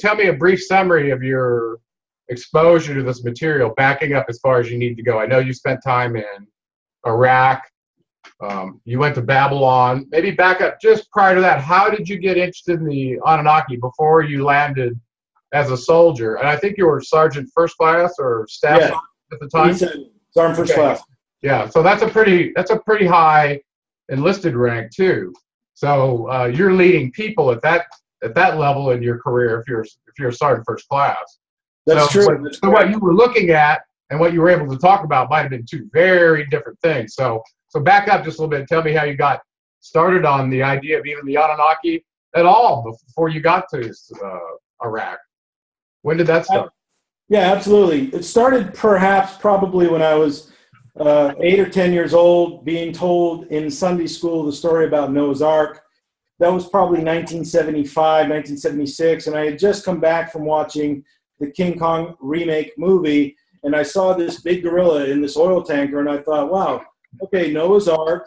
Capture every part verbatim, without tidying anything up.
tell me a brief summary of your exposure to this material, backing up as far as you need to go. I know you spent time in Iraq. Um, you went to Babylon. Maybe back up just prior to that. How did you get interested in the Anunnaki before you landed as a soldier? And I think you were sergeant first class or staff yeah. at the time. Sergeant first okay. class. Yeah. So that's a pretty that's a pretty high enlisted rank too. So uh, you're leading people at that at that level in your career if you're if you're a sergeant first class. That's so, true. That's so true. What you were looking at and what you were able to talk about might have been two very different things. So. So back up just a little bit and tell me how you got started on the idea of even the Anunnaki at all before you got to uh, Iraq. When did that start? Yeah, absolutely. It started perhaps probably when I was uh, eight or ten years old, being told in Sunday school the story about Noah's Ark. That was probably nineteen seventy-five, nineteen seventy-six, and I had just come back from watching the King Kong remake movie, and I saw this big gorilla in this oil tanker, and I thought, wow, okay, Noah's Ark,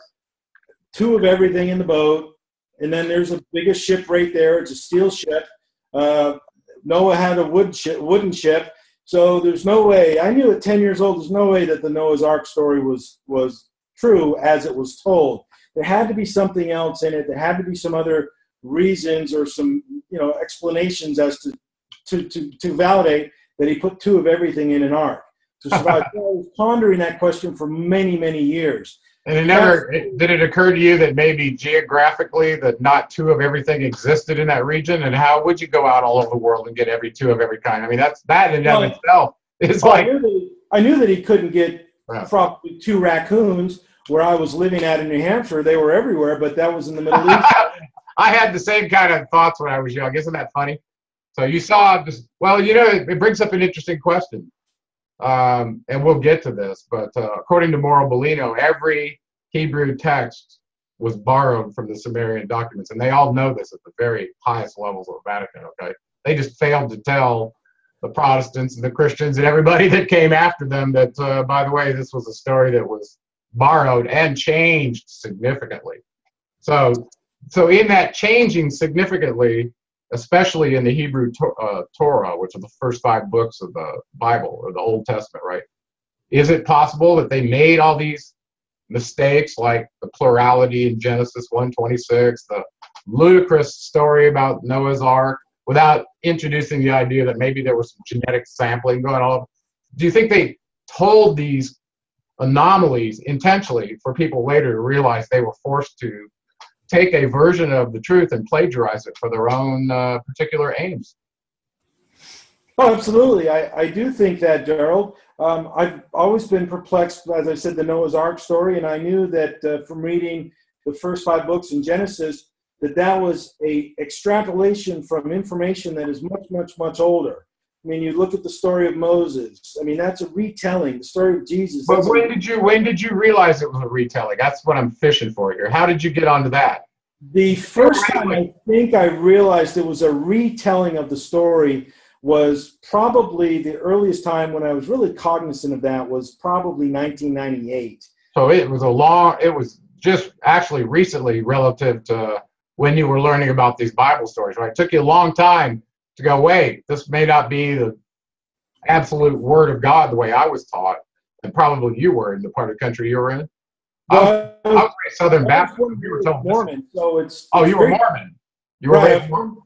two of everything in the boat, and then there's the biggest ship right there. It's a steel ship. Uh, Noah had a wood sh wooden ship, so there's no way. I knew at ten years old there's no way that the Noah's Ark story was, was true as it was told. There had to be something else in it. There had to be some other reasons or some you know explanations as to, to, to, to validate that he put two of everything in an ark. So I was pondering that question for many, many years. And it never it, did it occur to you that maybe geographically that not two of everything existed in that region? And how would you go out all over the world and get every two of every kind? I mean, that's that in well, itself. It's well, like I knew, that, I knew that he couldn't get yeah. probably two raccoons where I was living at in New Hampshire. They were everywhere, but that was in the Middle East. I had the same kind of thoughts when I was young. Isn't that funny? So you saw this. Well, you know, it, it brings up an interesting question. Um, and we'll get to this, but uh, according to Mauro Bellino, every Hebrew text was borrowed from the Sumerian documents, and they all know this at the very highest levels of the Vatican, okay? They just failed to tell the Protestants and the Christians and everybody that came after them that, uh, by the way, this was a story that was borrowed and changed significantly. So, so in that changing significantly, especially in the Hebrew uh, Torah, which are the first five books of the Bible, or the Old Testament, right? Is it possible that they made all these mistakes, like the plurality in Genesis one twenty-six, the ludicrous story about Noah's Ark, without introducing the idea that maybe there was some genetic sampling going on? Do you think they told these anomalies intentionally for people later to realize they were forced to take a version of the truth and plagiarize it for their own uh, particular aims? Oh, absolutely. I, I do think that, Gerald. Um, I've always been perplexed, as I said, the Noah's Ark story, and I knew that uh, from reading the first five books in Genesis, that that was a extrapolation from information that is much, much, much older. I mean, you look at the story of Moses. I mean, that's a retelling. The story of Jesus. But when did you when did you realize it was a retelling? That's what I'm fishing for here. How did you get onto that? The first time I think I realized it was a retelling of the story was probably the earliest time when I was really cognizant of that was probably nineteen ninety-eight. So it was a long. It was just actually recently relative to when you were learning about these Bible stories. Right? It took you a long time to go, wait, this may not be the absolute word of God the way I was taught, and probably you were in the part of the country you were in. Well, I was, I was Southern Baptist. You were told Mormon, so it's oh, it's you were Mormon. You were right. raised Mormon?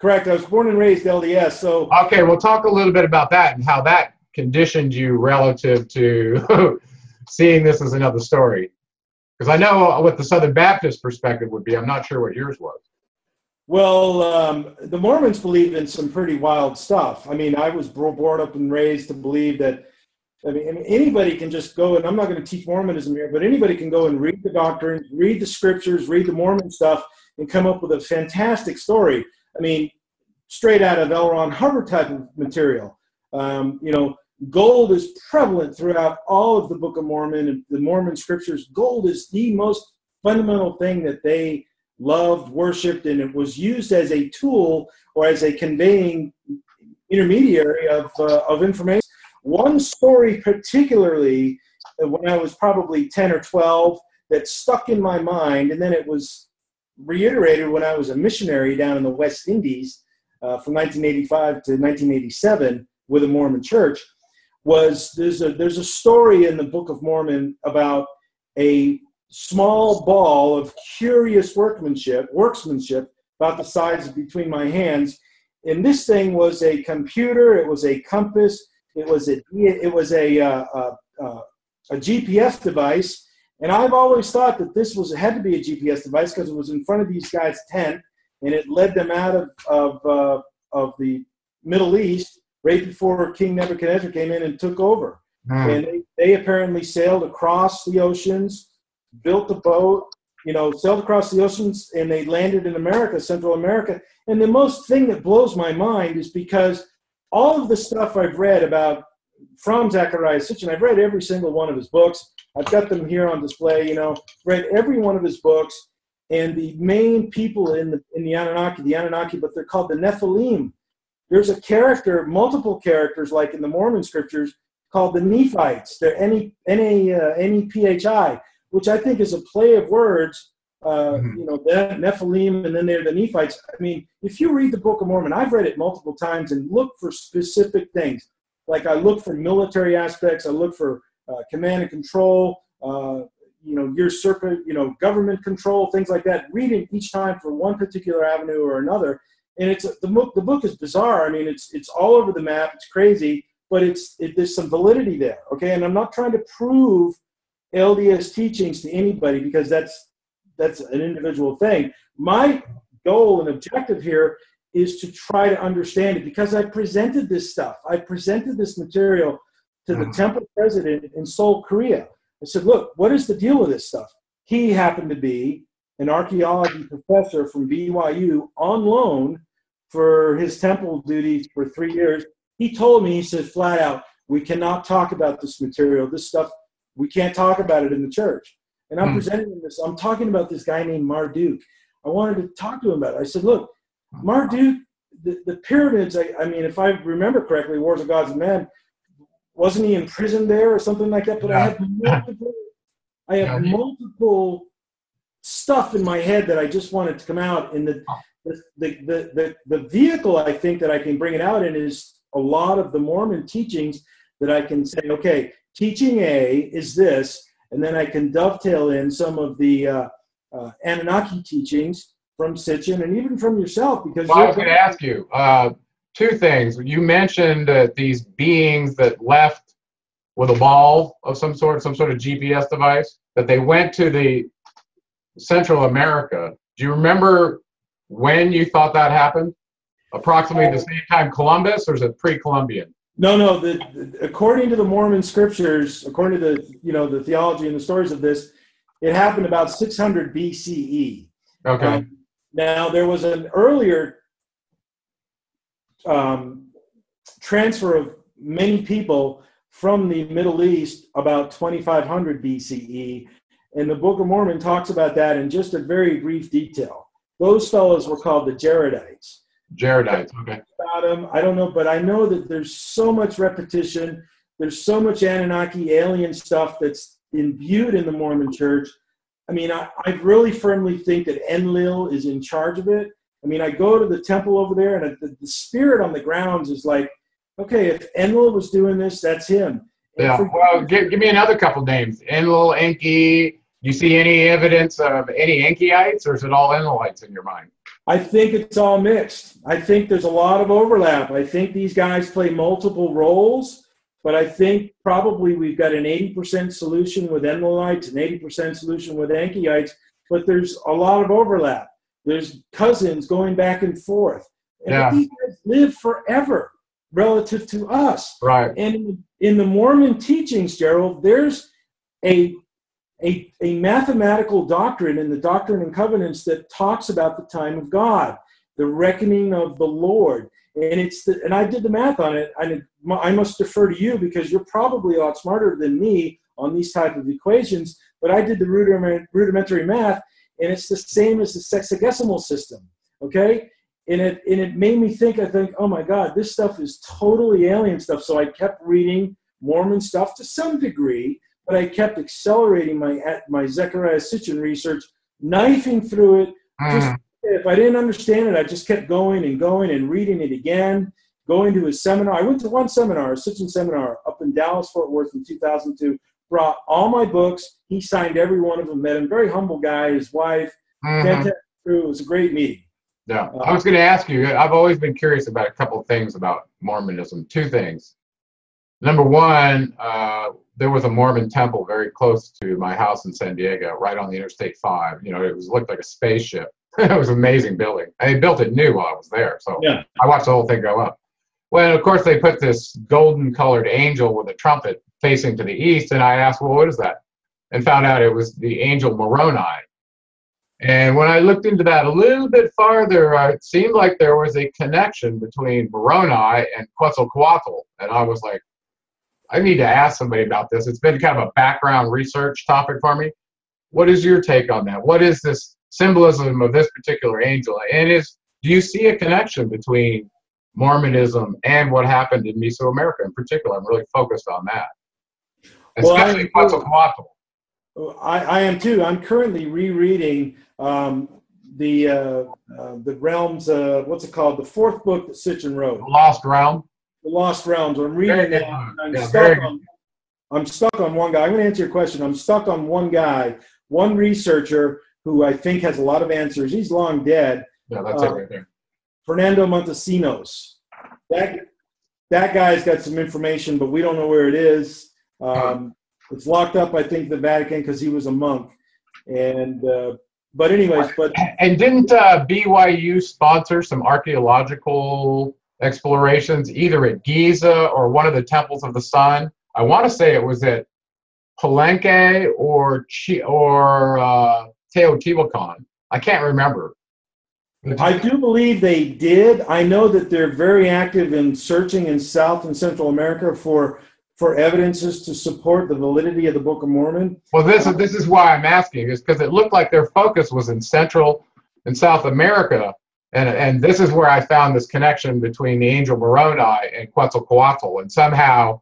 Correct. I was born and raised L D S. So okay, we'll talk a little bit about that and how that conditioned you relative to seeing this as another story. Because I know what the Southern Baptist perspective would be. I'm not sure what yours was. Well, um, the Mormons believe in some pretty wild stuff. I mean, I was brought up and raised to believe that, I mean, anybody can just go, and I'm not going to teach Mormonism here, but anybody can go and read the doctrine, read the scriptures, read the Mormon stuff, and come up with a fantastic story. I mean, straight out of L. Ron Hubbard type of material. Um, you know, gold is prevalent throughout all of the Book of Mormon and the Mormon scriptures. Gold is the most fundamental thing that they loved, worshipped, and it was used as a tool or as a conveying intermediary of, uh, of information. One story particularly, when I was probably ten or twelve, that stuck in my mind, and then it was reiterated when I was a missionary down in the West Indies, uh, from nineteen eighty-five to nineteen eighty-seven with the Mormon Church was there's a, there's a story in the Book of Mormon about a small ball of curious workmanship, worksmanship about the size between my hands. And this thing was a computer, it was a compass, it was a, it was a, uh, uh, a G P S device. And I've always thought that this was had to be a G P S device because it was in front of these guys' tent, and it led them out of, of, uh, of the Middle East right before King Nebuchadnezzar came in and took over. Mm. And they, they apparently sailed across the oceans, built a boat, you know, sailed across the oceans, and they landed in America, Central America. And the most thing that blows my mind is because all of the stuff I've read about from Zecharia Sitchin, I've read every single one of his books. I've got them here on display, you know, read every one of his books. And the main people in the, in the Anunnaki, the Anunnaki, but they're called the Nephilim. There's a character, multiple characters, like in the Mormon scriptures, called the Nephites. They're N E P H I, which I think is a play of words, uh, mm-hmm. you know, the Nephilim, and then they're the Nephites. I mean, if you read the Book of Mormon, I've read it multiple times and look for specific things. Like I look for military aspects, I look for uh, command and control, uh, you know, usurping, you know, government control, things like that. Reading each time for one particular avenue or another, and it's the book. The book is bizarre. I mean, it's it's all over the map. It's crazy, but it's it, there's some validity there. Okay, and I'm not trying to prove L D S teachings to anybody because that's that's an individual thing. My goal and objective here is to try to understand it because I presented this stuff. I presented this material to the temple president in Seoul, Korea. I said, look, what is the deal with this stuff? He happened to be an archaeology professor from B Y U on loan for his temple duties for three years. He told me, he said flat out, we cannot talk about this material, this stuff, we can't talk about it in the church. And I'm mm. presenting him this, I'm talking about this guy named Marduk. I wanted to talk to him about it. I said, look, Marduk, the, the pyramids, I, I mean, if I remember correctly, Wars of Gods and Men, wasn't he imprisoned there or something like that? But yeah. I have multiple, I have multiple stuff in my head that I just wanted to come out. And the, the, the, the, the vehicle I think that I can bring it out in is a lot of the Mormon teachings that I can say, okay, teaching A is this, and then I can dovetail in some of the uh, uh, Anunnaki teachings from Sitchin and even from yourself. Because well, I was going to ask you uh, two things. You mentioned uh, these beings that left with a ball of some sort, some sort of G P S device, that they went to the Central America. Do you remember when you thought that happened? Approximately the same time Columbus, or is it pre-Columbian? No, no. The, the, according to the Mormon scriptures, according to the you know the theology and the stories of this, it happened about six hundred B C E. Okay. Um, Now, there was an earlier um, transfer of many people from the Middle East about twenty-five hundred B C E, and the Book of Mormon talks about that in just a very brief detail. Those fellows were called the Jaredites. Jaredites, okay. About them, I don't know, but I know that there's so much repetition, there's so much Anunnaki alien stuff that's imbued in the Mormon Church. I mean, I, I really firmly think that Enlil is in charge of it. I mean, I go to the temple over there, and the, the spirit on the grounds is like, okay, if Enlil was doing this, that's him. And yeah, well, give, give me another couple names. Enlil, Enki. Do you see any evidence of any Enkiites, or is it all Enlilites in your mind? I think it's all mixed. I think there's a lot of overlap. I think these guys play multiple roles. But I think probably we've got an eighty percent solution with Enlilites, an eighty percent solution with Enkiites, but there's a lot of overlap. There's cousins going back and forth. And yeah. These guys live forever relative to us. Right. And in the Mormon teachings, Gerald, there's a, a, a mathematical doctrine in the Doctrine and Covenants that talks about the time of God, the reckoning of the Lord. And it's the, and I did the math on it. I, did, I must defer to you because you're probably a lot smarter than me on these type of equations. But I did the rudiment, rudimentary math, and it's the same as the sexagesimal system. Okay, and it and it made me think. I think, oh my God, this stuff is totally alien stuff. So I kept reading Mormon stuff to some degree, but I kept accelerating my my Zecharia Sitchin research, knifing through it. Mm. Just if I didn't understand it, I just kept going and going and reading it again, going to his seminar. I went to one seminar, a Sitchin seminar, up in Dallas, Fort Worth in two thousand two, brought all my books. He signed every one of them, met him. Very humble guy, his wife. Mm-hmm. It was a great meeting. Yeah, I was going to ask you, I've always been curious about a couple of things about Mormonism. Two things. Number one, uh, there was a Mormon temple very close to my house in San Diego, right on the Interstate five. You know, it was, looked like a spaceship. It was an amazing building. They built it new while I was there, so yeah. I watched the whole thing go up. Well, of course, they put this golden-colored angel with a trumpet facing to the east, and I asked, well, what is that? And found out it was the angel Moroni. And when I looked into that a little bit farther, uh, it seemed like there was a connection between Moroni and Quetzalcoatl. And I was like, I need to ask somebody about this. It's been kind of a background research topic for me. What is your take on that? What is this symbolism of this particular angel? And is, do you see a connection between Mormonism and what happened in Mesoamerica in particular? I'm really focused on that, especially well, Quetzalcoatl. I, I am too. I'm currently rereading um, the uh, uh, the realms. Uh, what's it called? The fourth book that Sitchin wrote. The Lost Realm. The Lost Realms. I'm reading that. I'm yeah, stuck on. I'm stuck on one guy. I'm going to answer your question. I'm stuck on one guy, one researcher who I think has a lot of answers. He's long dead. Yeah, that's uh, it right there. Fernando Montesinos. That that guy's got some information, but we don't know where it is. Um, huh. It's locked up, I think, the Vatican because he was a monk. And uh, but anyways, but and didn't uh, B Y U sponsor some archaeological explorations either at Giza or one of the temples of the sun? I want to say it was at Palenque or Chi or uh, Teotihuacan. I can't remember. I do believe they did. I know that they're very active in searching in South and Central America for. for evidences to support the validity of the Book of Mormon? Well, this is, this is why I'm asking, is because it looked like their focus was in Central and South America, and, and this is where I found this connection between the angel Moroni and Quetzalcoatl, and somehow,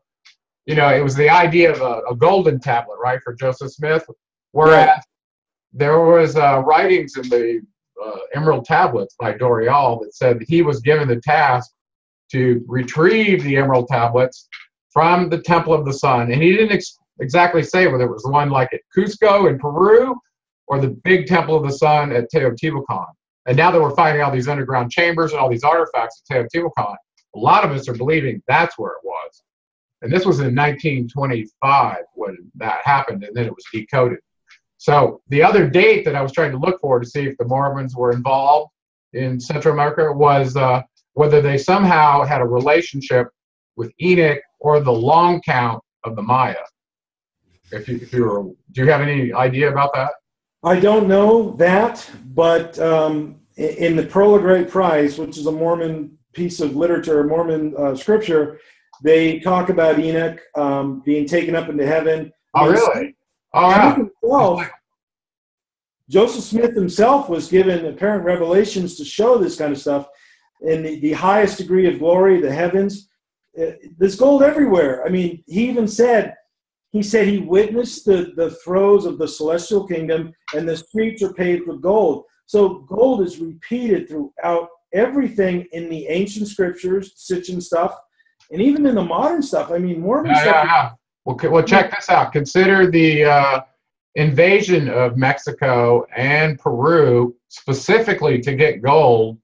you know, it was the idea of a, a golden tablet, right, for Joseph Smith, whereas yeah. there was uh, writings in the uh, Emerald Tablets by Dorial that said that he was given the task to retrieve the Emerald Tablets from the Temple of the Sun, and he didn't ex exactly say whether it was the one like at Cusco in Peru or the big Temple of the Sun at Teotihuacan. And now that we're finding all these underground chambers and all these artifacts at Teotihuacan, a lot of us are believing that's where it was. And this was in nineteen twenty-five when that happened, and then it was decoded. So the other date that I was trying to look for to see if the Mormons were involved in Central America was uh, whether they somehow had a relationship with Enoch or the long count of the Maya. If you, if you were, do you have any idea about that? I don't know that, but um, in the Pearl of Great Price, which is a Mormon piece of literature, Mormon uh, scripture, they talk about Enoch um, being taken up into heaven. Oh, really? All right. himself, Joseph Smith himself was given apparent revelations to show this kind of stuff in the, the highest degree of glory, the heavens. There's gold everywhere. I mean, he even said, he said he witnessed the, the throes of the celestial kingdom and the streets are paved with gold. So gold is repeated throughout everything in the ancient scriptures, Sitchin stuff, and even in the modern stuff. I mean, Mormon yeah, stuff. Yeah, yeah. Well, well, check this out. Consider the uh, invasion of Mexico and Peru specifically to get gold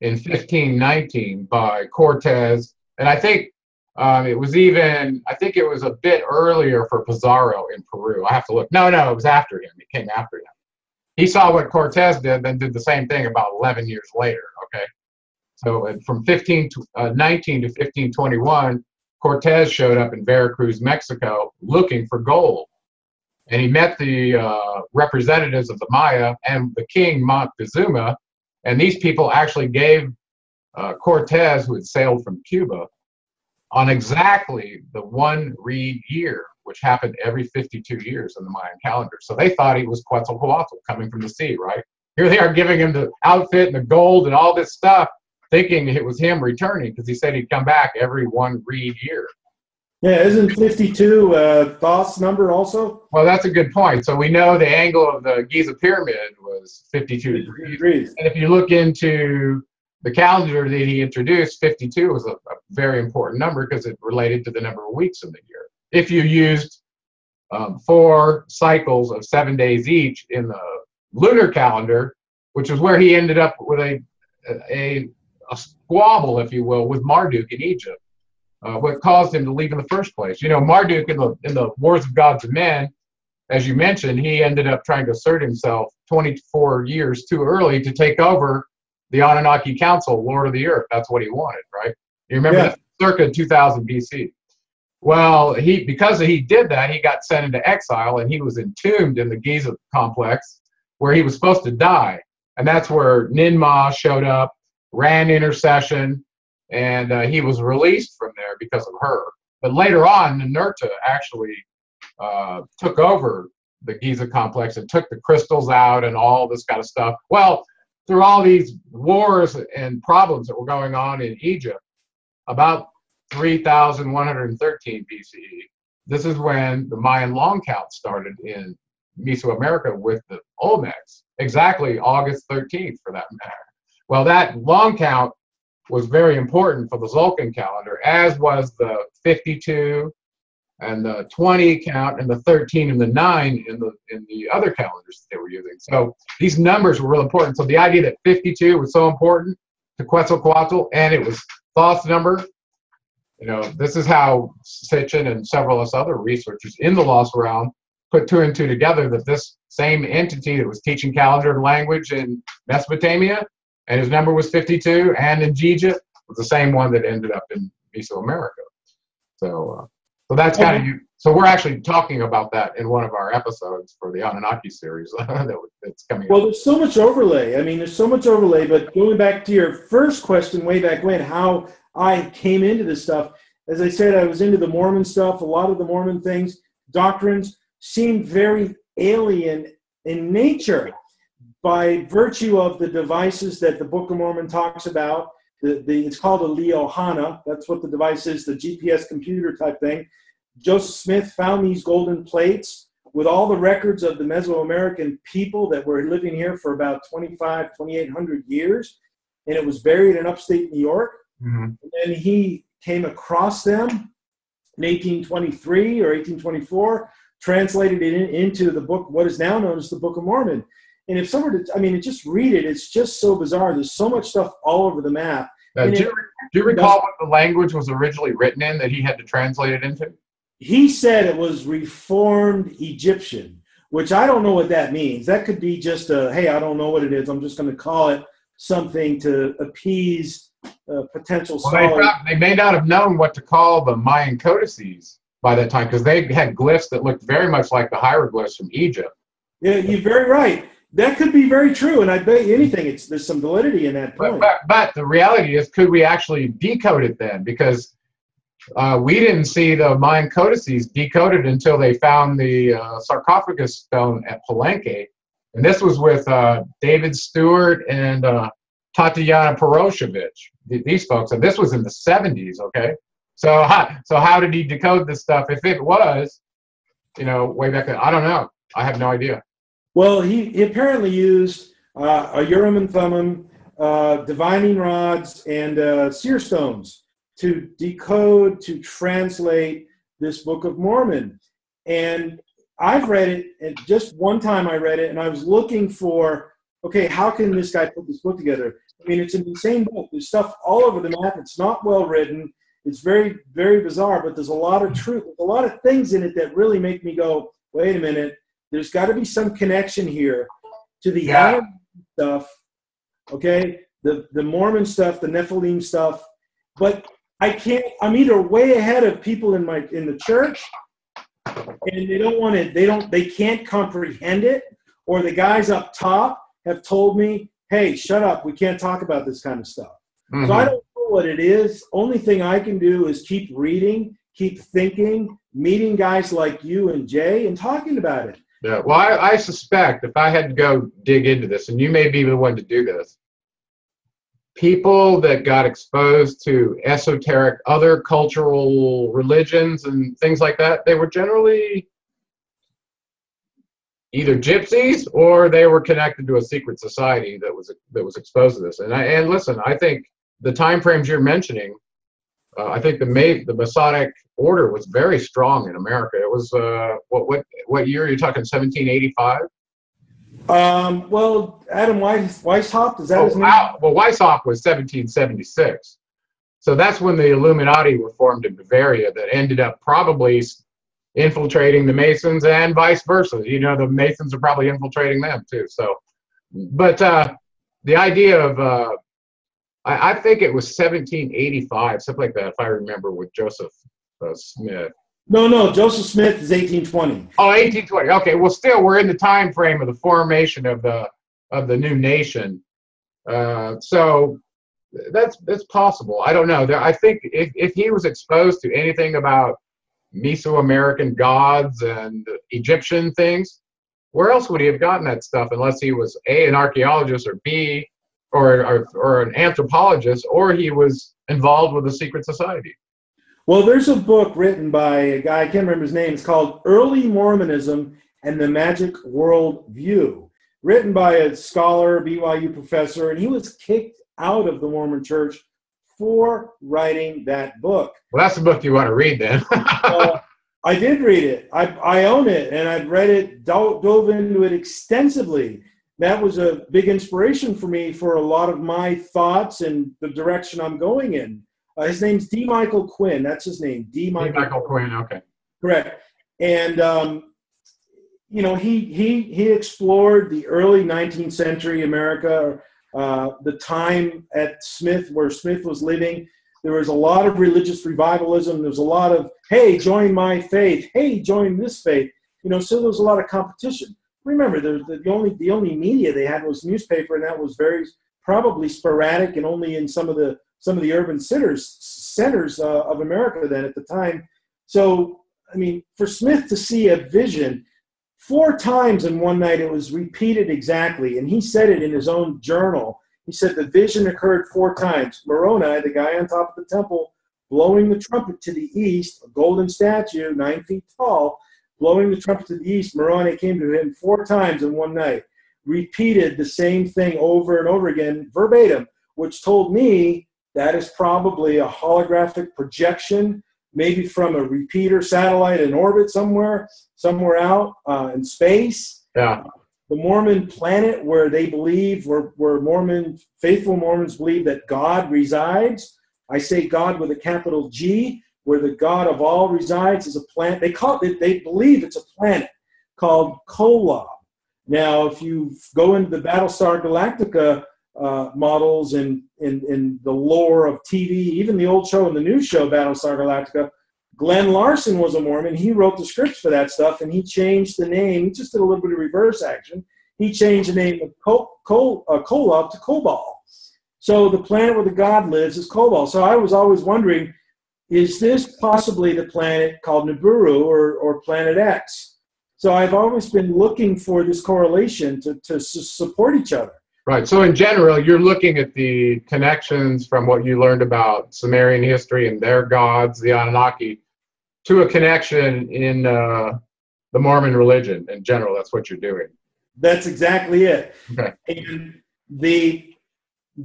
in fifteen nineteen by Cortez. And I think um, it was even, I think it was a bit earlier for Pizarro in Peru. I have to look. No, no, it was after him. It came after him. He saw what Cortez did, then did the same thing about eleven years later, okay? So and from fifteen nineteen to fifteen twenty-one, Cortez showed up in Veracruz, Mexico, looking for gold. And he met the uh, representatives of the Maya and the king Montezuma, and these people actually gave Uh, Cortez, who had sailed from Cuba, on exactly the one reed year, which happened every fifty-two years in the Mayan calendar. So they thought he was Quetzalcoatl coming from the sea, right? Here they are giving him the outfit and the gold and all this stuff, thinking it was him returning because he said he'd come back every one reed year. Yeah, isn't fifty-two uh, Thoth's number also? Well, that's a good point. So we know the angle of the Giza pyramid was fifty-two degrees. And if you look into the calendar that he introduced, fifty-two was a, a very important number because it related to the number of weeks in the year. If you used um, four cycles of seven days each in the lunar calendar, which is where he ended up with a, a, a squabble, if you will, with Marduk in Egypt. Uh, what caused him to leave in the first place. You know, Marduk in the, in the Wars of Gods and Men, as you mentioned, he ended up trying to assert himself twenty-four years too early to take over the Anunnaki Council, Lord of the Earth. That's what he wanted, right? You remember yeah. that circa two thousand B C. Well, he because he did that, he got sent into exile, and he was entombed in the Giza complex where he was supposed to die. And that's where Ninmah showed up, ran intercession, and uh, he was released from there because of her. But later on, Ninurta actually uh, took over the Giza complex and took the crystals out and all this kind of stuff. Well, through all these wars and problems that were going on in Egypt, about three thousand one hundred thirteen B C E, this is when the Mayan long count started in Mesoamerica with the Olmecs, exactly August thirteenth for that matter. Well, that long count was very important for the Zolkin calendar, as was the fifty-two and the twenty count and the thirteen and the nine in the in the other calendars that they were using. So these numbers were real important. So the idea that fifty-two was so important to Quetzalcoatl and it was Thoth's number, you know, this is how Sitchin and several of us other researchers in the Lost Realm put two and two together, that this same entity that was teaching calendar and language in Mesopotamia, and his number was fifty-two, and in Giza was the same one that ended up in Mesoamerica. So, uh, so that's kind of you. So we're actually talking about that in one of our episodes for the Anunnaki series that, that's coming. Well, up. There's so much overlay. I mean, there's so much overlay. But going back to your first question, way back when, how I came into this stuff. As I said, I was into the Mormon stuff. A lot of the Mormon things, doctrines, seemed very alien in nature, by virtue of the devices that the Book of Mormon talks about. The, the, it's called a Leohana. That's what the device is, the G P S computer type thing. Joseph Smith found these golden plates with all the records of the Mesoamerican people that were living here for about twenty-five, twenty-eight hundred years, and it was buried in upstate New York. Mm-hmm. And then he came across them in eighteen twenty-three or eighteen twenty-four, translated it in, into the book, what is now known as the Book of Mormon. And if someone, I mean, just read it, it's just so bizarre. There's so much stuff all over the map. Uh, do, you, do you recall what the language was originally written in that he had to translate it into? He said it was Reformed Egyptian, which I don't know what that means. That could be just a, hey, I don't know what it is, I'm just going to call it something to appease uh, potential scholars. Well, they, probably, they may not have known what to call the Mayan codices by that time, because they had glyphs that looked very much like the hieroglyphs from Egypt. Yeah, you're very right. That could be very true, and I bet you anything, it's, there's some validity in that point. But, but, but the reality is, could we actually decode it then? Because uh, we didn't see the Mayan codices decoded until they found the uh, sarcophagus stone at Palenque. And this was with uh, David Stewart and uh, Tatiana Poroshovich, th these folks. And this was in the seventies, okay? So how, so how did he decode this stuff? If it was, you know, way back then, I don't know. I have no idea. Well, he, he apparently used uh, a Urim and Thummim, uh, divining rods, and uh, seer stones to decode, to translate this Book of Mormon. And I've read it, and just one time I read it, and I was looking for, okay, how can this guy put this book together? I mean, it's an insane book. There's stuff all over the map. It's not well written. It's very, very bizarre, but there's a lot of truth, a lot of things in it that really make me go, wait a minute. There's got to be some connection here to the yeah. Adam stuff, okay? The, the Mormon stuff, the Nephilim stuff. But I can't, I'm either way ahead of people in my in the church, and they don't want it, they don't, they can't comprehend it, or the guys up top have told me, hey, shut up, we can't talk about this kind of stuff. Mm-hmm. So I don't know what it is. Only thing I can do is keep reading, keep thinking, meeting guys like you and Jay and talking about it. Yeah, well, I, I suspect if I had to go dig into this, and you may be the one to do this, people that got exposed to esoteric other cultural religions and things like that, they were generally either gypsies or they were connected to a secret society that was that was exposed to this. And I, and listen, I think the time frames you're mentioning, uh, I think the Ma the Masonic order was very strong in America. It was uh, what what what year are you talking? seventeen eighty-five. Um, well, Adam Weishaupt, is that oh, his name? Wow. Well, Weishaupt was seventeen seventy-six. So that's when the Illuminati were formed in Bavaria that ended up probably infiltrating the Masons and vice versa. You know, the Masons are probably infiltrating them too. So, but uh, the idea of, uh, I, I think it was seventeen eighty-five, something like that, if I remember, with Joseph uh, Smith. No, no, Joseph Smith is eighteen twenty. Oh, eighteen twenty. Okay, well, still, we're in the time frame of the formation of the of the new nation. Uh, so that's that's possible. I don't know. There, I think if if he was exposed to anything about Mesoamerican gods and Egyptian things, where else would he have gotten that stuff unless he was A, an archaeologist, or B, or or, or an anthropologist, or he was involved with a secret society? Well, there's a book written by a guy, I can't remember his name, it's called Early Mormonism and the Magic World View, written by a scholar, B Y U professor, and he was kicked out of the Mormon church for writing that book. Well, that's the book you want to read then. uh, I did read it. I, I own it, and I've read it, dove into it extensively. That was a big inspiration for me for a lot of my thoughts and the direction I'm going in. Uh, his name's D. Michael Quinn. That's his name, D. Michael, D. Michael Quinn. Quinn. Okay, correct. And um, you know, he he he explored the early nineteenth century America, uh, the time at Smith where Smith was living. There was a lot of religious revivalism. There was a lot of hey, join my faith. Hey, join this faith. You know, so there was a lot of competition. Remember, the the, the only the only media they had was newspaper, and that was very probably sporadic and only in some of the some of the urban centers, centers uh, of America then at the time. So, I mean, for Smith to see a vision four times in one night, it was repeated exactly, and he said it in his own journal. He said the vision occurred four times. Moroni, the guy on top of the temple, blowing the trumpet to the east, a golden statue, nine feet tall, blowing the trumpet to the east. Moroni came to him four times in one night, repeated the same thing over and over again, verbatim, which told me that is probably a holographic projection, maybe from a repeater satellite in orbit somewhere, somewhere out uh, in space. Yeah. The Mormon planet where they believe, where, where Mormon, faithful Mormons believe that God resides. I say God with a capital G, where the God of all resides is a planet. They call it, they believe it's a planet called Kolob. Now, if you go into the Battlestar Galactica Uh, models and in, in, in the lore of T V, even the old show and the new show, Battlestar Galactica, Glenn Larson was a Mormon. He wrote the scripts for that stuff, and he changed the name. He just did a little bit of reverse action. He changed the name of Kol, Kol, uh, Kolob to Kobol. So the planet where the God lives is Kobol. So I was always wondering, is this possibly the planet called Nibiru or, or Planet X? So I've always been looking for this correlation to, to support each other. Right. So in general, you're looking at the connections from what you learned about Sumerian history and their gods, the Anunnaki, to a connection in uh, the Mormon religion in general. That's what you're doing. That's exactly it. Okay. And the,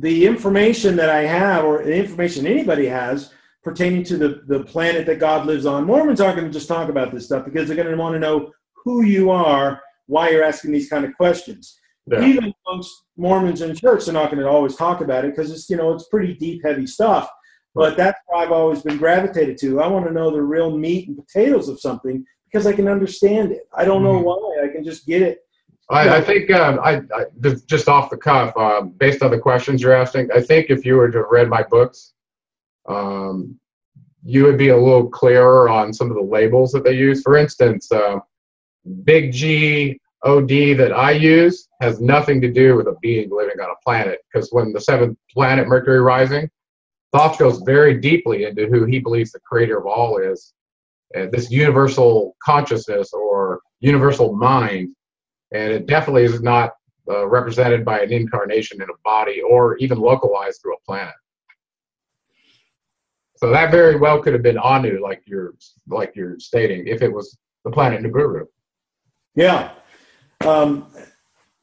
the information that I have, or the information anybody has pertaining to the, the planet that God lives on, Mormons aren't going to just talk about this stuff because they're going to want to know who you are, why you're asking these kind of questions. Yeah. Even amongst Mormons in church, are not going to always talk about it because it's, you know, it's pretty deep, heavy stuff. But that's what I've always been gravitated to. I want to know the real meat and potatoes of something because I can understand it. I don't know why. I can just get it. I, I think um, I, I just off the cuff, uh, based on the questions you're asking, I think if you were to have read my books, um, you would be a little clearer on some of the labels that they use. For instance, uh, Big G O D that I use has nothing to do with a being living on a planet, because when the seventh planet, Mercury rising, Thoth goes very deeply into who he believes the creator of all is, and this universal consciousness or universal mind, and it definitely is not uh, represented by an incarnation in a body or even localized through a planet. So that very well could have been Anu, like you're, like you're stating, if it was the planet Nibiru. Yeah. Um,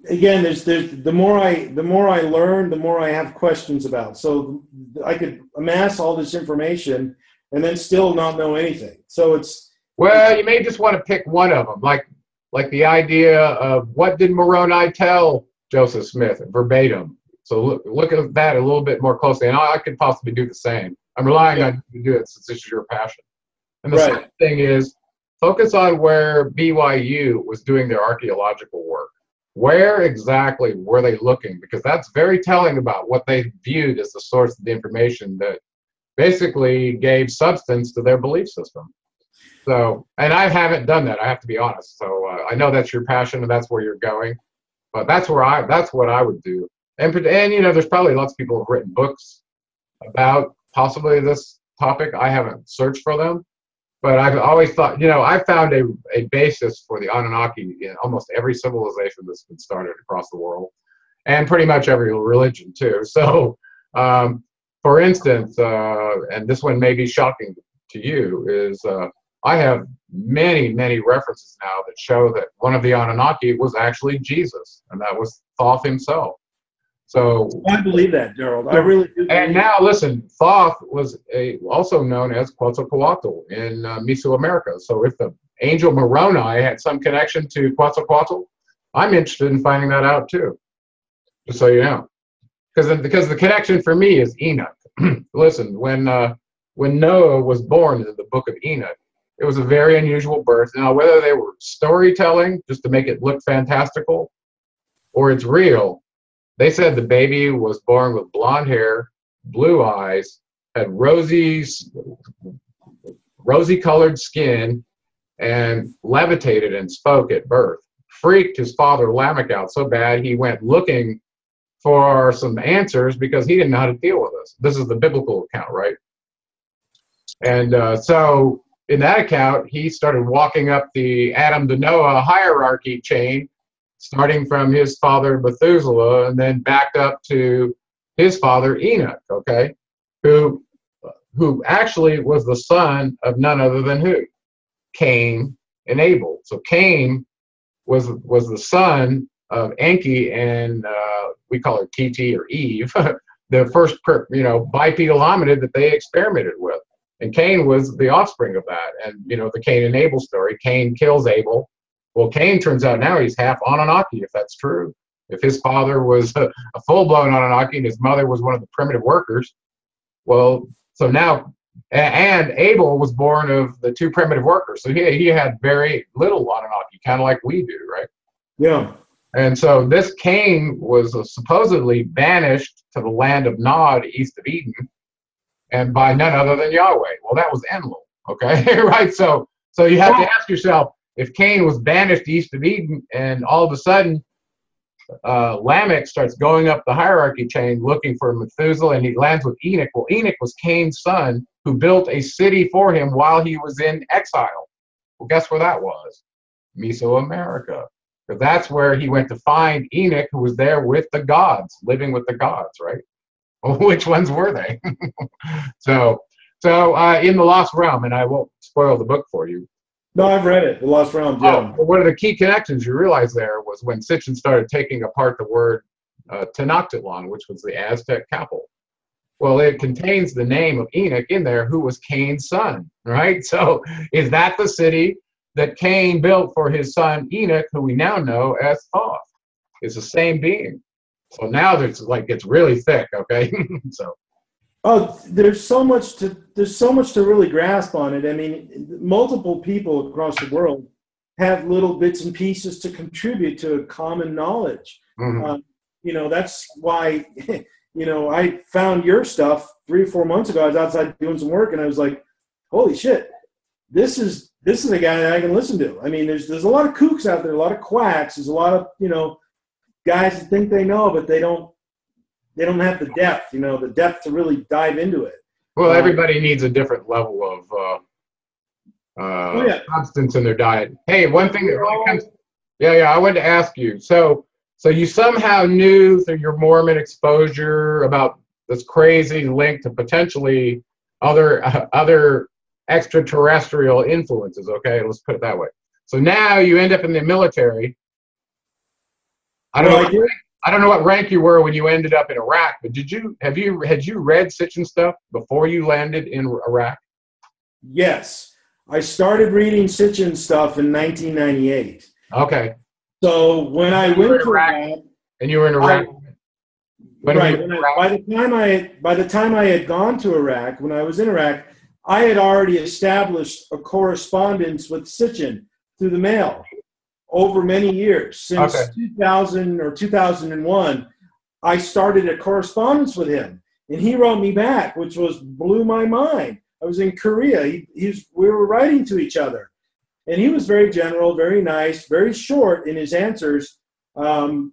again, there's, there's, the more I, the more I learn, the more I have questions about. So I could amass all this information and then still not know anything. So it's... Well, you may just want to pick one of them, like, like the idea of what did Moroni tell Joseph Smith verbatim. So look, look at that a little bit more closely, and I could possibly do the same. I'm relying yeah. on you to do it since this is your passion. And the right. second thing is focus on where B Y U was doing their archaeological work. Where exactly were they looking? Because that's very telling about what they viewed as the source of the information that basically gave substance to their belief system. So, and I haven't done that. I have to be honest. So uh, I know that's your passion and that's where you're going, but that's where I, that's what I would do. And, and you know, there's probably lots of people who've written books about possibly this topic. I haven't searched for them, but I've always thought, you know, I found a, a basis for the Anunnaki in almost every civilization that's been started across the world and pretty much every religion too. So, um, for instance, uh, and this one may be shocking to you, is uh, I have many, many references now that show that one of the Anunnaki was actually Jesus, and that was Thoth himself. So I believe that, Gerald. I really do. And now, listen, Thoth was a, also known as Quetzalcoatl in uh, Mesoamerica. So if the angel Moroni had some connection to Quetzalcoatl, I'm interested in finding that out too, just so you know. Because because the connection for me is Enoch. Listen, when, uh, when Noah was born in the Book of Enoch, it was a very unusual birth. Now, whether they were storytelling just to make it look fantastical or it's real, they said the baby was born with blonde hair, blue eyes, had rosy, rosy-colored skin, and levitated and spoke at birth. Freaked his father Lamech out so bad he went looking for some answers because he didn't know how to deal with this. This is the biblical account, right? And uh, so... in that account, he started walking up the Adam to Noah hierarchy chain, starting from his father Methuselah and then backed up to his father Enoch, okay, who, who actually was the son of none other than who? Cain and Abel. So Cain was, was the son of Enki and uh, we call her T T or Eve, the first, you know, bipedal hominid that they experimented with. And Cain was the offspring of that. And, you know, the Cain and Abel story, Cain kills Abel. Well, Cain turns out now he's half Anunnaki, if that's true. If his father was a, a full-blown Anunnaki and his mother was one of the primitive workers, well, so now, and Abel was born of the two primitive workers. So he, he had very little Anunnaki, kind of like we do, right? Yeah. And so this Cain was supposedly banished to the land of Nod, east of Eden, and by none other than Yahweh. Well, that was Enlil, okay, right? So, so you have to ask yourself, if Cain was banished east of Eden and all of a sudden uh, Lamech starts going up the hierarchy chain looking for Methuselah and he lands with Enoch. Well, Enoch was Cain's son who built a city for him while he was in exile. Well, guess where that was? Mesoamerica. Because that's where he went to find Enoch, who was there with the gods, living with the gods, right? Which ones were they? so, so uh, in the Lost Realm, and I won't spoil the book for you. No, I've read it, the Lost Realm. Yeah. Oh, one of the key connections you realized there was when Sitchin started taking apart the word uh, Tenochtitlan, which was the Aztec capital. Well, it contains the name of Enoch in there, who was Cain's son, right? So, is that the city that Cain built for his son Enoch, who we now know as Thoth? It's the same being. So now there's like it's really thick, okay? so, oh, there's so much to there's so much to really grasp on it. I mean, multiple people across the world have little bits and pieces to contribute to a common knowledge. Mm-hmm. um, you know, that's why you know I found your stuff three or four months ago. I was outside doing some work, and I was like, "Holy shit, this is this is a guy that I can listen to." I mean, there's there's a lot of kooks out there, a lot of quacks, there's a lot of you know. guys that think they know, but they don't. They don't have the depth, you know, the depth to really dive into it. Well, um, everybody needs a different level of uh, uh, oh, yeah. substance in their diet. Hey, one thing that really comes. Yeah, yeah. I wanted to ask you. So, So you somehow knew through your Mormon exposure about this crazy link to potentially other uh, other extraterrestrial influences, okay? Let's put it that way. So now you end up in the military. I don't know what, I don't know what rank you were when you ended up in Iraq, but did you have you had you read Sitchin stuff before you landed in Iraq? Yes. I started reading Sitchin stuff in nineteen ninety-eight. Okay. So when I went to Iraq, and you were in Iraq. Right. By the time I by the time I had gone to Iraq, when I was in Iraq, I had already established a correspondence with Sitchin through the mail over many years. Since okay. two thousand or two thousand one, I started a correspondence with him, and he wrote me back, which was blew my mind. I was in Korea. He, he was, we were writing to each other. And he was very general, very nice, very short in his answers. Um,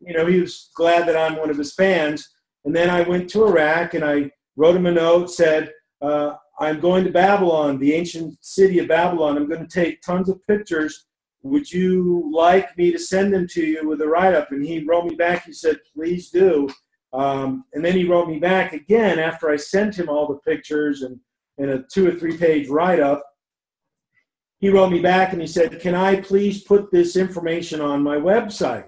you know, he was glad that I'm one of his fans. And then I went to Iraq, and I wrote him a note, said, uh, I'm going to Babylon, the ancient city of Babylon. I'm going to take tons of pictures. Would you like me to send them to you with a write-up? And he wrote me back. He said, please do. Um, and then he wrote me back again after I sent him all the pictures and, and a two- or three-page write-up. He wrote me back and he said, can I please put this information on my website?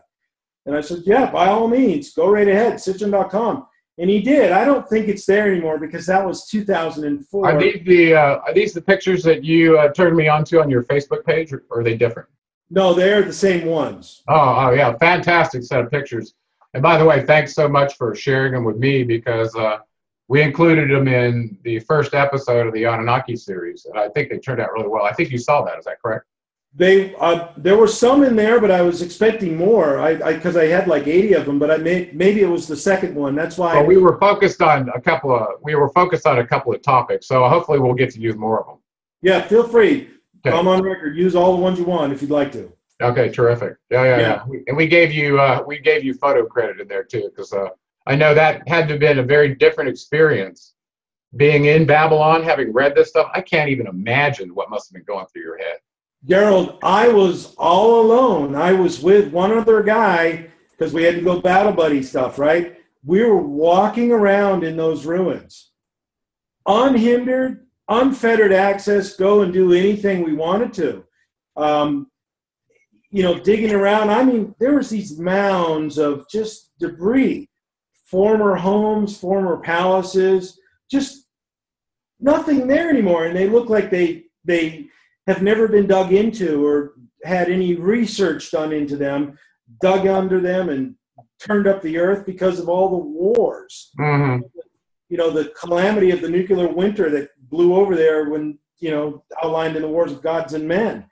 And I said, yeah, by all means, go right ahead, Sitchin dot com. And he did. I don't think it's there anymore because that was two thousand four. Are these the, uh, are these the pictures that you uh, turned me on to on your Facebook page, or are they different? No, they're the same ones. Oh, oh, yeah, fantastic set of pictures. And by the way, thanks so much for sharing them with me, because uh, we included them in the first episode of the Anunnaki series, and I think they turned out really well. I think you saw that. Is that correct? They, uh, there were some in there, but I was expecting more because I, I, I had like eighty of them. But I may, maybe it was the second one. That's why. Well, I, we were focused on a couple of we were focused on a couple of topics. So hopefully we'll get to use more of them. Yeah, feel free. Okay. I'm on record. Use all the ones you want if you'd like to. Okay, terrific. Yeah, yeah, yeah. yeah. We, and we gave you uh, we gave you photo credit in there too, because. Uh, I know that had to have been a very different experience, being in Babylon, having read this stuff. I can't even imagine what must have been going through your head. Gerald, I was all alone. I was with one other guy because we had to go battle buddy stuff, right? We were walking around in those ruins. Unhindered, unfettered access, go and do anything we wanted to. Um, you know, digging around. I mean, there was these mounds of just debris. Former homes, former palaces, just nothing there anymore. And they look like they, they have never been dug into or had any research done into them, dug under them and turned up the earth because of all the wars. Mm-hmm. You know, the calamity of the nuclear winter that blew over there when, you know, outlined in the Wars of Gods and Men.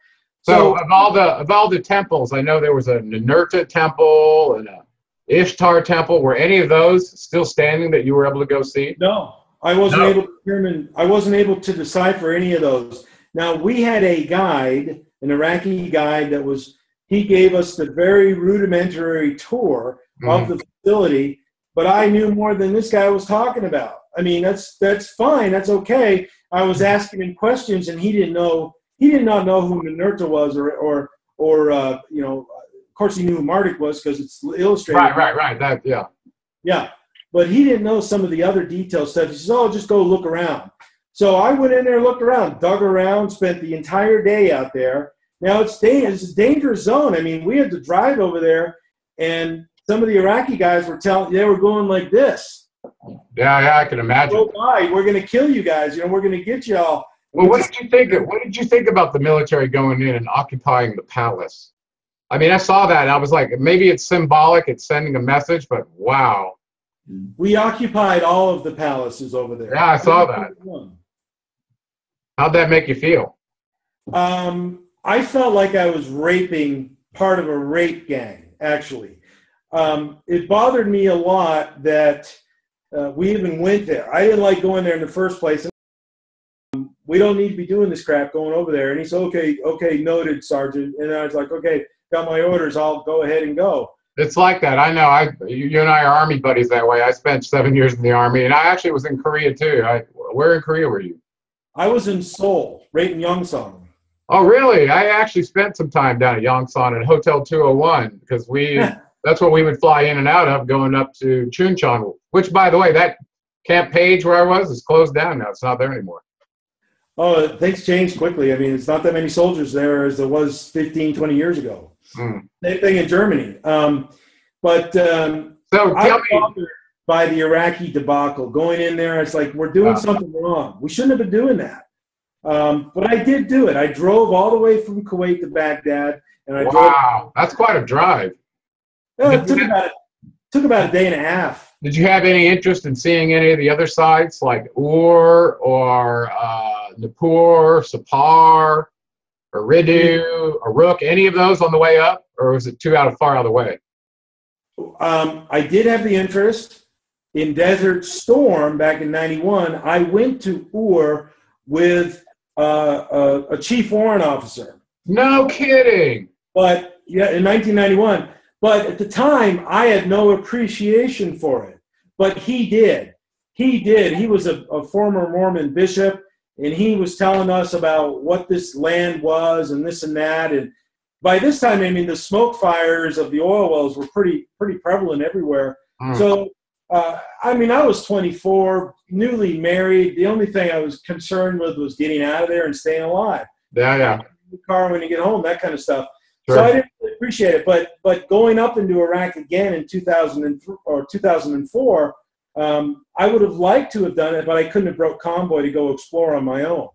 So, so of, all the, of all the temples, I know there was a Ninurta temple and a Ishtar temple. Were any of those still standing that you were able to go see? No, I wasn't no. able to determine, I wasn't able to decipher any of those. Now, we had a guide, an Iraqi guide that was, he gave us the very rudimentary tour mm. of the facility, but I knew more than this guy was talking about. I mean, that's, that's fine. That's okay. I was asking him questions and he didn't know, he did not know who Ninurta was or, or, or uh, you know, of course, he knew who Marduk was because it's illustrated. Right, right, right. That, yeah. Yeah. But he didn't know some of the other detailed stuff. He says, oh, just go look around. So I went in there, looked around, dug around, spent the entire day out there. Now, it's, it's a dangerous zone. I mean, we had to drive over there, and some of the Iraqi guys were telling, they were going like this. Yeah, yeah, I can imagine. Go by. We're going to kill you guys. You know, we're going to get you all. Well, what did you think? What did you think about the military going in and occupying the palace? I mean, I saw that, and I was like, maybe it's symbolic, it's sending a message, but wow. We occupied all of the palaces over there. Yeah, I saw that. How'd that make you feel? Um, I felt like I was raping part of a rape gang, actually. Um, it bothered me a lot that uh, we even went there. I didn't like going there in the first place. Um, we don't need to be doing this crap going over there. And he said, okay, okay, noted, Sergeant. And I was like, okay. Got my orders, I'll go ahead and go. It's like that. I know. I, you and I are Army buddies that way. I spent seven years in the Army, and I actually was in Korea, too. I, where in Korea were you? I was in Seoul, right in Yongsan. Oh, really? I actually spent some time down at Yongsan at Hotel two oh one because we that's what we would fly in and out of going up to Chunchon, which, by the way, that Camp Page where I was is closed down now. It's not there anymore. Oh, things change quickly. I mean, it's not that many soldiers there as there was fifteen, twenty years ago. Mm. Same thing in Germany. Um, but um, so I was bothered by the Iraqi debacle. Going in there, it's like, we're doing wow. something wrong. We shouldn't have been doing that. Um, but I did do it. I drove all the way from Kuwait to Baghdad. And I wow, drove that's quite a drive. Yeah, it took about, took about a day and a half. Did you have any interest in seeing any of the other sites, like Ur or uh, Nippur, Sippar, Eridu, Uruk, any of those on the way up, or was it too out of far out of the way? Um, I did have the interest in Desert Storm back in ninety-one. I went to Ur with uh, a, a chief warrant officer. No kidding. But yeah, in nineteen ninety-one. But at the time, I had no appreciation for it. But he did. He did. He was a, a former Mormon bishop, and he was telling us about what this land was and this and that. And by this time, I mean, the smoke fires of the oil wells were pretty pretty prevalent everywhere. Mm. So, uh, I mean, I was twenty-four, newly married. The only thing I was concerned with was getting out of there and staying alive. Yeah, yeah. The car when you get home, that kind of stuff. Sure. So I didn't really appreciate it, but but going up into Iraq again in two thousand three or two thousand four, um, I would have liked to have done it, but I couldn't have broke convoy to go explore on my own.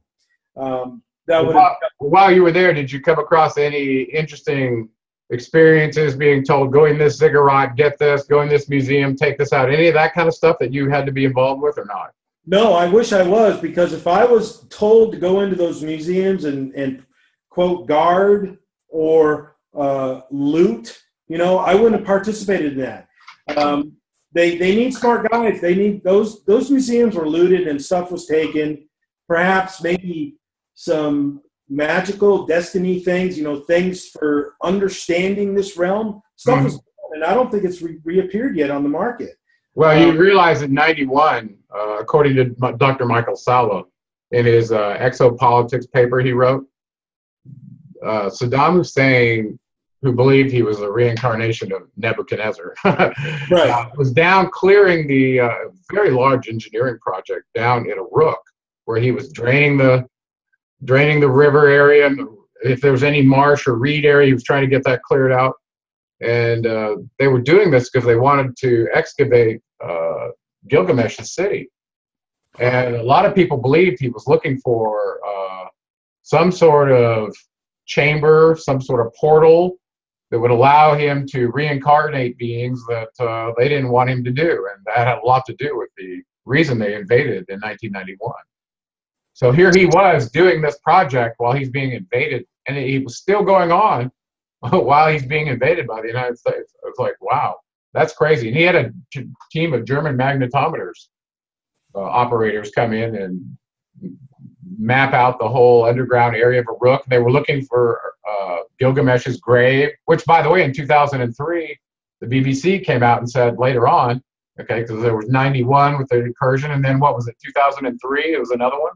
Um, that would. While, while you were there, did you come across any interesting experiences being told, go in this ziggurat, get this, go in this museum, take this out, any of that kind of stuff that you had to be involved with or not? No, I wish I was, because if I was told to go into those museums and, and quote, guard or uh, loot, you know, I wouldn't have participated in that. Um, they, they need smart guys. They need those, those museums were looted and stuff was taken, perhaps maybe some magical destiny things, you know, things for understanding this realm. Stuff was gone, and I don't think it's re reappeared yet on the market. Well, um, you realize in ninety-one, uh, according to Doctor Michael Salo, in his uh, exopolitics paper he wrote, Uh, Saddam Hussein, who believed he was a reincarnation of Nebuchadnezzar, right. uh, was down clearing the uh, very large engineering project down in Uruk, where he was draining the draining the river area. And if there was any marsh or reed area, he was trying to get that cleared out. And uh, they were doing this because they wanted to excavate uh, Gilgamesh's city. And a lot of people believed he was looking for uh, some sort of chamber, some sort of portal that would allow him to reincarnate beings that uh, they didn't want him to do. And that had a lot to do with the reason they invaded in nineteen ninety-one. So here he was doing this project while he's being invaded, and he was still going on while he's being invaded by the United States. I was like, wow, that's crazy. And he had a team of German magnetometers uh, operators come in and map out the whole underground area of Uruk. They were looking for uh, Gilgamesh's grave, which, by the way, in two thousand three, the B B C came out and said later on, okay, because there was ninety-one with the incursion, and then what was it, two thousand three? It was another one?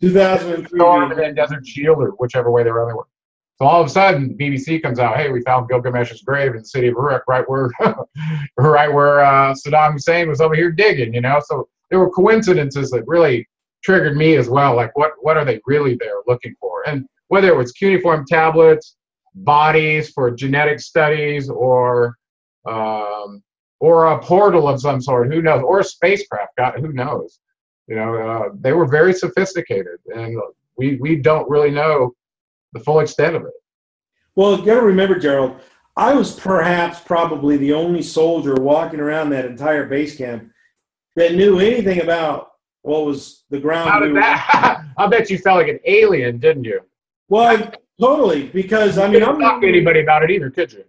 two thousand three. Storm, and then Desert Shield, or whichever way they were. Other one. So all of a sudden, the B B C comes out, hey, we found Gilgamesh's grave in the city of Uruk, right where, right where uh, Saddam Hussein was over here digging, you know? So there were coincidences that really triggered me as well, like what what are they really there looking for? And whether it was cuneiform tablets, bodies for genetic studies, or um, or a portal of some sort, who knows, or a spacecraft, God, who knows? You know, uh, they were very sophisticated, and we, we don't really know the full extent of it. Well, you gotta remember, Gerald, I was perhaps probably the only soldier walking around that entire base camp that knew anything about what was the ground. How did that? I bet you felt like an alien, didn't you? Well, I, totally, because, I mean, I'm not talking to anybody about it either, could you?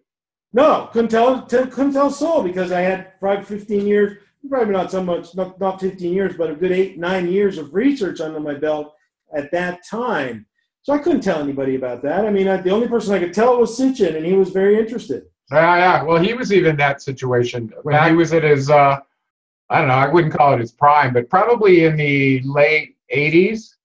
No, couldn't tell, couldn't tell a soul, because I had probably fifteen years, probably not so much, not, not fifteen years, but a good eight, nine years of research under my belt at that time. So I couldn't tell anybody about that. I mean, I, the only person I could tell was Sitchin, and he was very interested. Yeah, uh, yeah. Well, he was even in that situation when he was at his uh, – I don't know, I wouldn't call it his prime, but probably in the late eighties,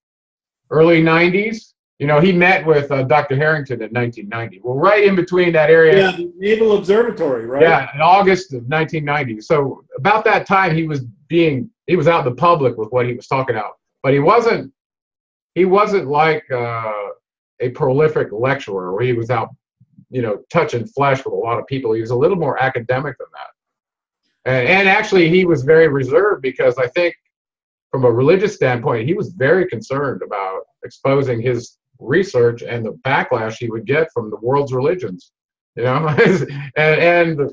early nineties, You know, he met with uh, Doctor Harrington in nineteen ninety. Well, right in between that area. Yeah, the Naval Observatory, right? Yeah, in August of nineteen ninety. So about that time, he was being, he was out in the public with what he was talking about. But he wasn't, he wasn't like uh, a prolific lecturer where he was out, you know, touching flesh with a lot of people. He was a little more academic than that. And, and actually, he was very reserved because I think from a religious standpoint, he was very concerned about exposing his research and the backlash he would get from the world's religions, you know. and, and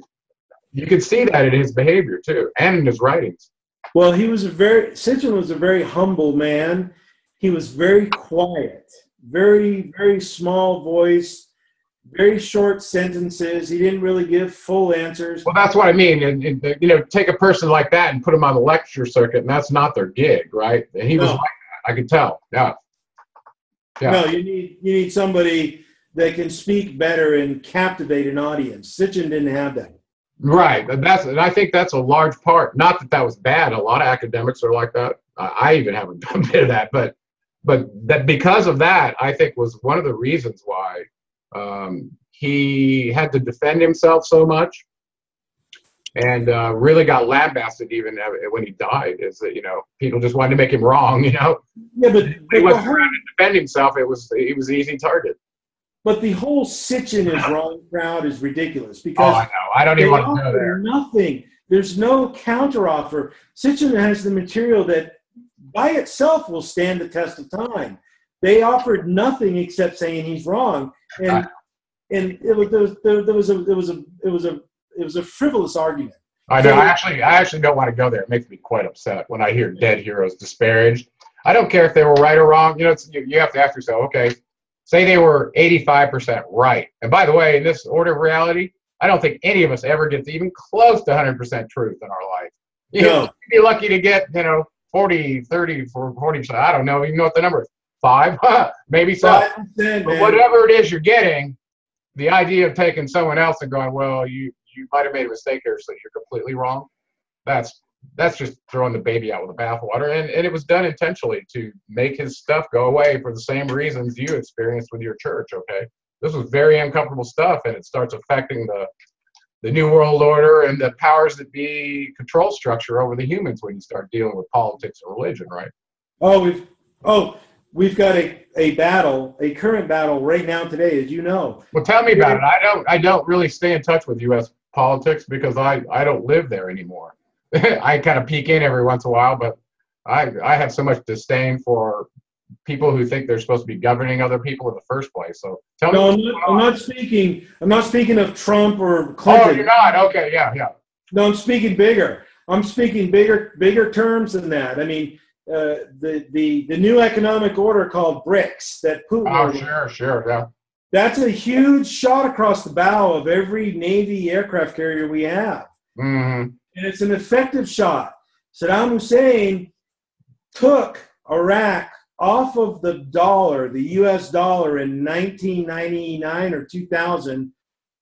you could see that in his behavior too, and in his writings. Well, he was a very, Sitchin was a very humble man. He was very quiet, very, very small voice, very short sentences. He didn't really give full answers. Well, that's what I mean. And, and you know, take a person like that and put them on the lecture circuit, and that's not their gig, right? And he was no. like that. I could tell. Yeah. Yeah. No, you need you need somebody that can speak better and captivate an audience. Sitchin didn't have that. Right. That's, and I think that's a large part. Not that that was bad. A lot of academics are like that. Uh, I even haven't done a bit of that. But but that because of that, I think was one of the reasons why um, he had to defend himself so much, and uh, really got lambasted even when he died, is that, you know, people just wanted to make him wrong, you know? Yeah, but he wasn't around to defend himself. It was, he was an easy target. But the whole Sitchin is wrong crowd is ridiculous because oh, I know. I don't even want to go there. Nothing. There's no counteroffer. Sitchin has the material that by itself will stand the test of time. They offered nothing except saying he's wrong. And and it was, there was, there, there was a, there was a, it was a, It was a frivolous argument. I know. I actually, I actually don't want to go there. It makes me quite upset when I hear dead heroes disparaged. I don't care if they were right or wrong. You know, it's, you, you have to ask yourself, okay, say they were eighty-five percent right. And by the way, in this order of reality, I don't think any of us ever gets even close to one hundred percent truth in our life. You no. know, you'd be lucky to get, you know, forty, thirty, forty percent. I don't know. You know what the number is. Five? Maybe so. But whatever it is you're getting, the idea of taking someone else and going, well, you – you might have made a mistake here, so you're completely wrong. That's that's just throwing the baby out with the bathwater, and and it was done intentionally to make his stuff go away for the same reasons you experienced with your church. Okay, this was very uncomfortable stuff, and it starts affecting the the new world order and the powers that be control structure over the humans when you start dealing with politics or religion, right? Oh, we've oh we've got a a battle, a current battle right now today, as you know. Well, tell me about it. I don't I don't really stay in touch with U S politics because I, I don't live there anymore. I kind of peek in every once in a while, but I, I have so much disdain for people who think they're supposed to be governing other people in the first place. So tell no, me. No, I'm, I'm not speaking. I'm not speaking of Trump or Clinton. Oh, you're not. Okay, yeah, yeah. No, I'm speaking bigger. I'm speaking bigger, bigger terms than that. I mean, uh, the the the new economic order called BRICS that Putin. Oh, ordered. sure, sure, yeah. That's a huge shot across the bow of every Navy aircraft carrier we have. Mm-hmm. And it's an effective shot. Saddam Hussein took Iraq off of the dollar, the U S dollar, in nineteen ninety-nine or two thousand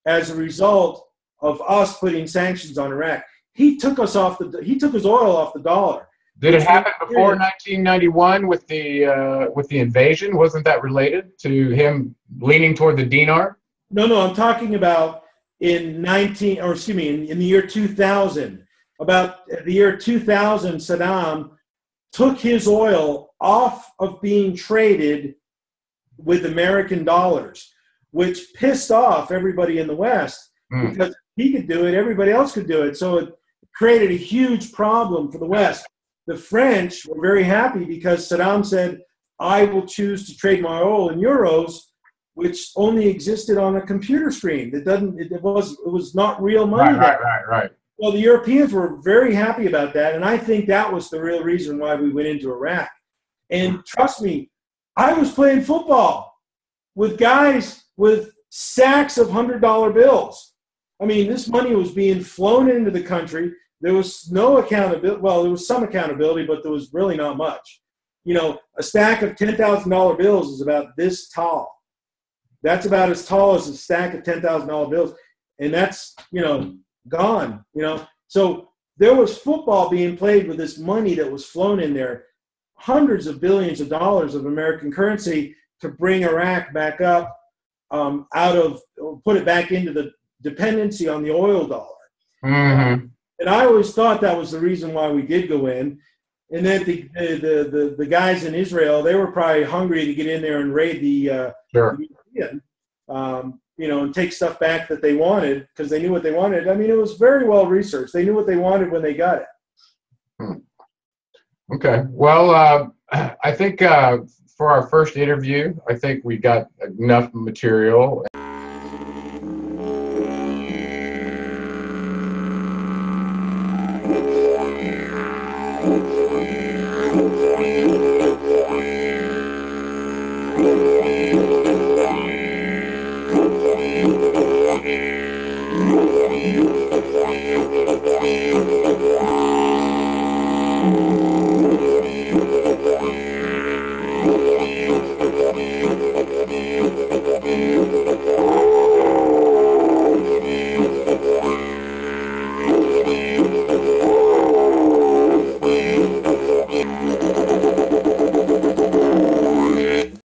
as a result of us putting sanctions on Iraq. He took us off the, he took his oil off the dollar. Did it happen before nineteen ninety-one with the uh, with the invasion? Wasn't that related to him leaning toward the dinar? No, no, I'm talking about in nineteen or excuse me, in, in the year two thousand. About the year two thousand, Saddam took his oil off of being traded with American dollars, which pissed off everybody in the West mm. because if he could do it, everybody else could do it. So it created a huge problem for the West. The French were very happy because Saddam said, I will choose to trade my oil in euros, which only existed on a computer screen. It, doesn't, it, was, it was not real money. Right, right, right, right. Well, the Europeans were very happy about that, and I think that was the real reason why we went into Iraq. And trust me, I was playing football with guys with sacks of one hundred dollar bills. I mean, this money was being flown into the country. There was no accountability. Well, there was some accountability, but there was really not much. You know, a stack of ten thousand dollar bills is about this tall. That's about as tall as a stack of ten thousand dollar bills. And that's, you know, gone, you know. So there was football being played with this money that was flown in there, hundreds of billions of dollars of American currency to bring Iraq back up um, out of, or put it back into the dependency on the oil dollar. Mm-hmm. And I always thought that was the reason why we did go in. And then the the, the, the, the guys in Israel, they were probably hungry to get in there and raid the uh, sure. museum, um, you know, and take stuff back that they wanted because they knew what they wanted. I mean, it was very well researched. They knew what they wanted when they got it. Hmm. Okay. Well, uh, I think uh, for our first interview, I think we got enough material.